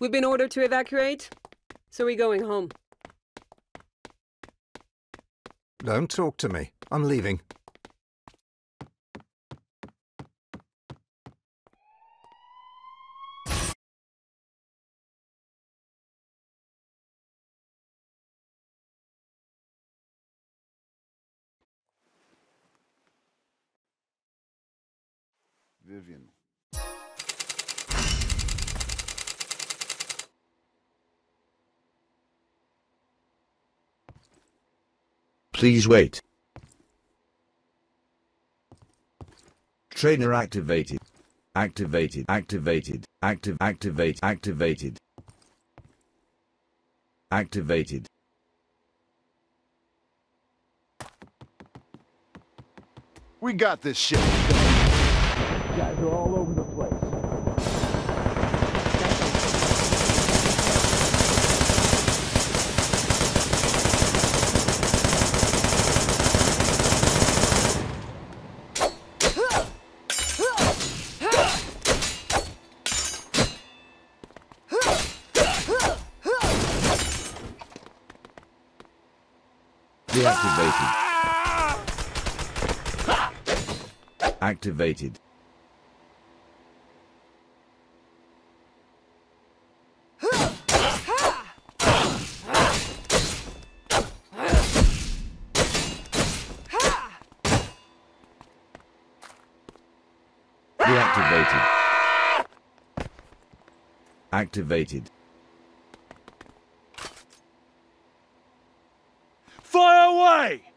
We've been ordered to evacuate, so we're going home. Don't talk to me. I'm leaving. Vivian. Please wait. Trainer activated. Activated. Activated. Activate. Activated. Activated. We got this shit. Guys are all over the place. Activated. Activated. Deactivated. Activated. Fire away!